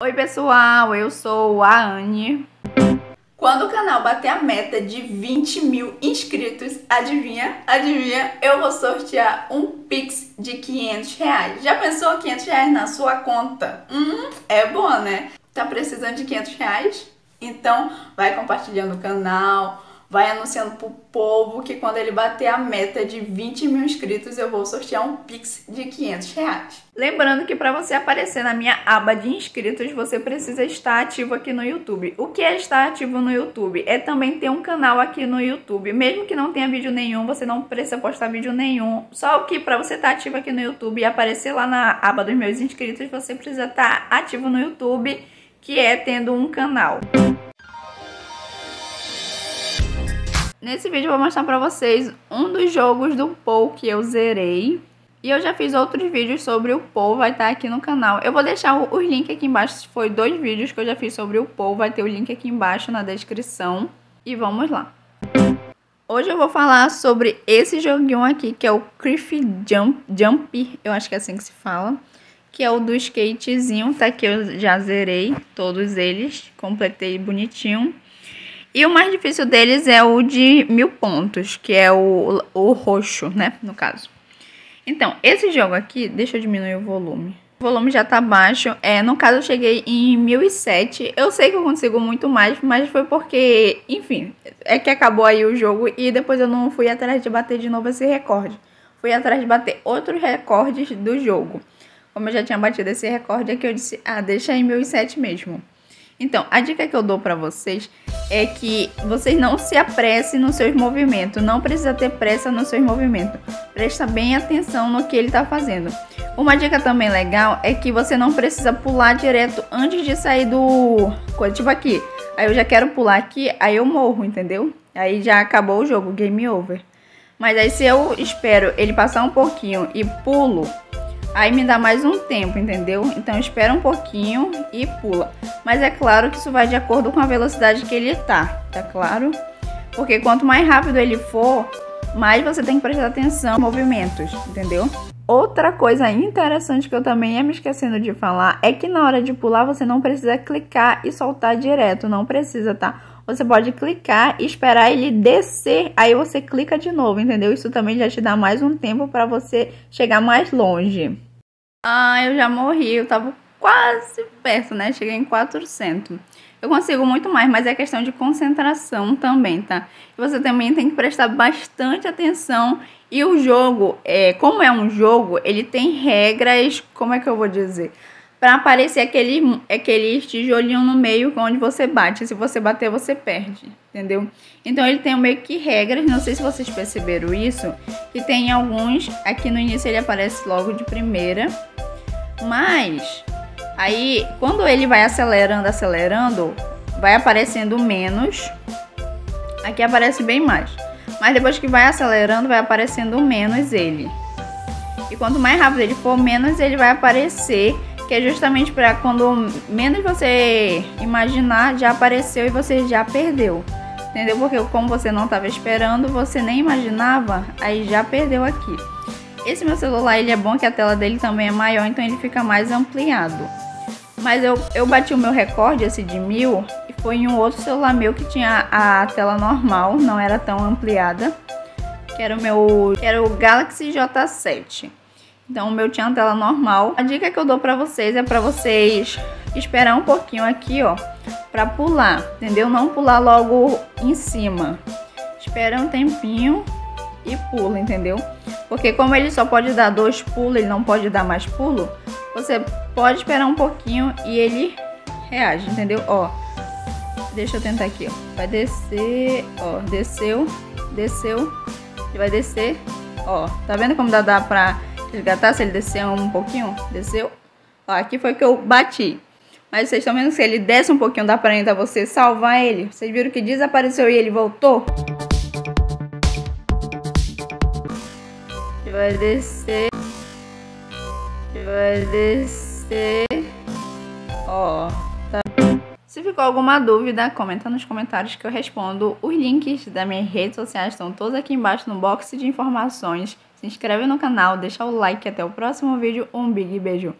Oi pessoal, eu sou a Annie. Quando o canal bater a meta de 20 mil inscritos, adivinha, eu vou sortear um Pix de 500 reais. Já pensou 500 reais na sua conta? É bom, né? Tá precisando de 500 reais? Então vai compartilhando o canal, vai anunciando pro povo que quando ele bater a meta de 20 mil inscritos, eu vou sortear um Pix de 500 reais. Lembrando que para você aparecer na minha aba de inscritos, você precisa estar ativo aqui no YouTube. O que é estar ativo no YouTube? É também ter um canal aqui no YouTube. Mesmo que não tenha vídeo nenhum, você não precisa postar vídeo nenhum. Só que para você estar ativo aqui no YouTube e aparecer lá na aba dos meus inscritos, você precisa estar ativo no YouTube, que é tendo um canal. Nesse vídeo eu vou mostrar pra vocês um dos jogos do Pou que eu zerei. E eu já fiz outros vídeos sobre o Pou, vai estar aqui no canal. Eu vou deixar os links aqui embaixo, se foi dois vídeos que eu já fiz sobre o Pou, vai ter o link aqui embaixo na descrição. E vamos lá. Hoje eu vou falar sobre esse joguinho aqui, que é o Cliff Jump, eu acho que é assim que se fala. Que é o do skatezinho, tá? Que eu já zerei todos eles, completei bonitinho. E o mais difícil deles é o de 1000 pontos, que é o roxo, né, no caso. Então, esse jogo aqui, deixa eu diminuir o volume. O volume já tá baixo, no caso eu cheguei em 1007. Eu sei que eu consigo muito mais, mas foi porque, enfim, é que acabou aí o jogo e depois eu não fui atrás de bater de novo esse recorde. Fui atrás de bater outros recordes do jogo. Como eu já tinha batido esse recorde aqui, eu disse, ah, deixa em 1007 mesmo. Então, a dica que eu dou pra vocês é que vocês não se apressem nos seus movimentos. Não precisa ter pressa nos seus movimentos. Presta bem atenção no que ele tá fazendo. Uma dica também legal é que você não precisa pular direto antes de sair do... Tipo aqui. Aí eu já quero pular aqui, aí eu morro, entendeu? Aí já acabou o jogo, game over. Mas aí se eu espero ele passar um pouquinho e pulo... Aí me dá mais um tempo, entendeu? Então espera um pouquinho e pula. Mas é claro que isso vai de acordo com a velocidade que ele tá, tá claro? Porque quanto mais rápido ele for, mais você tem que prestar atenção nos movimentos, entendeu? Outra coisa interessante que eu também ia me esquecendo de falar é que na hora de pular você não precisa clicar e soltar direto, não precisa, tá? Você pode clicar e esperar ele descer, aí você clica de novo, entendeu? Isso também já te dá mais um tempo para você chegar mais longe. Ah, eu já morri, eu tava quase perto, né? Cheguei em 400. Eu consigo muito mais, mas é questão de concentração também, tá? Você também tem que prestar bastante atenção. E o jogo, como é um jogo, ele tem regras, como é que eu vou dizer... Pra aparecer aquele tijolinho no meio onde você bate. Se você bater, você perde, entendeu? Então ele tem meio que regras, não sei se vocês perceberam isso, que tem alguns, aqui no início ele aparece logo de primeira. Mas, aí, quando ele vai acelerando, vai aparecendo menos. Aqui aparece bem mais. Mas depois que vai acelerando, vai aparecendo menos ele. E quanto mais rápido ele for, menos ele vai aparecer... Que é justamente para quando menos você imaginar, já apareceu e você já perdeu. Entendeu? Porque como você não estava esperando, você nem imaginava, aí já perdeu aqui. Esse meu celular, ele é bom que a tela dele também é maior, então ele fica mais ampliado. Mas eu bati o meu recorde, esse de 1000, e foi em um outro celular meu que tinha a tela normal, não era tão ampliada. Que era o Galaxy J7. Então o meu tinha uma tela normal. A dica que eu dou pra vocês é pra vocês esperar um pouquinho aqui, ó, pra pular, entendeu? Não pular logo em cima. Espera um tempinho e pula, entendeu? Porque como ele só pode dar 2 pulos, ele não pode dar mais pulo, você pode esperar um pouquinho e ele reage, entendeu? Ó, deixa eu tentar aqui, ó. Vai descer, ó, desceu, e vai descer, ó. Tá vendo como dá pra... Resgatar, se ele descer um pouquinho, desceu. Ó, aqui foi que eu bati. Mas vocês estão vendo que se ele desce um pouquinho, dá pra ainda você salvar ele. Vocês viram que desapareceu e ele voltou? E vai descer. E vai descer. Ó, tá. Se ficou alguma dúvida, comenta nos comentários que eu respondo. Os links das minhas redes sociais estão todos aqui embaixo no box de informações. Se inscreve no canal, deixa o like, até o próximo vídeo, um big beijo!